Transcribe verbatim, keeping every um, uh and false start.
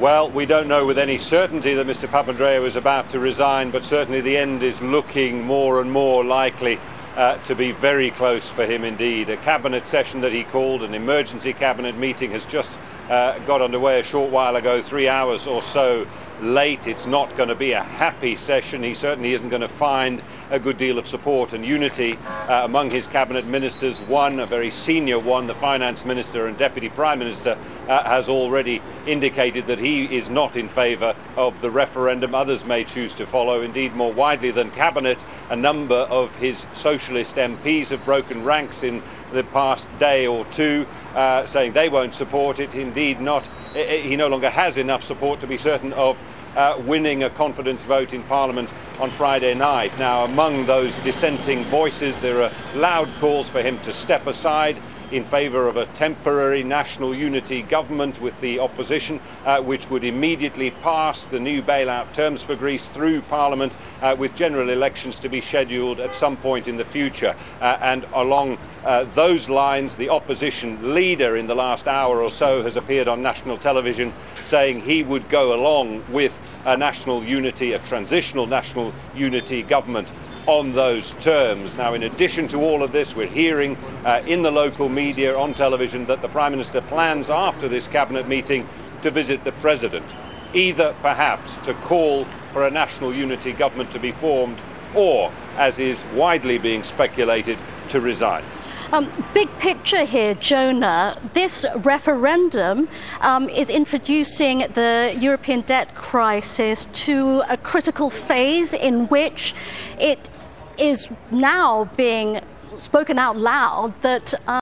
Well, we don't know with any certainty that Mister Papandreou is about to resign, but certainly the end is looking more and more likely uh, to be very close for him indeed. A cabinet session that he called, an emergency cabinet meeting, has just uh, got underway a short while ago, three hours or so late. It's not going to be a happy session. He certainly isn't going to find a good deal of support and unity uh, among his cabinet ministers. One, a very senior one, the finance minister and deputy prime minister, uh, has already indicated that he is not in favour of the referendum. Others may choose to follow. Indeed, more widely than cabinet, a number of his socialist M Ps have broken ranks in the past day or two, uh, saying they won't support it. Indeed, not. He no longer has enough support to be certain of Uh, winning a confidence vote in Parliament on Friday night. Now, among those dissenting voices, there are loud calls for him to step aside in favour of a temporary national unity government with the opposition, uh, which would immediately pass the new bailout terms for Greece through Parliament, uh, with general elections to be scheduled at some point in the future. Uh, and along uh, those lines, the opposition leader in the last hour or so has appeared on national television saying he would go along with a national unity, a transitional national unity government on those terms. Now, in addition to all of this, we're hearing uh, in the local media, on television, that the Prime Minister plans after this cabinet meeting to visit the President, either perhaps to call for a national unity government to be formed, or, as is widely being speculated, to resign. Um, big picture here, Jonah. This referendum um, is introducing the European debt crisis to a critical phase in which it is now being spoken out loud that Um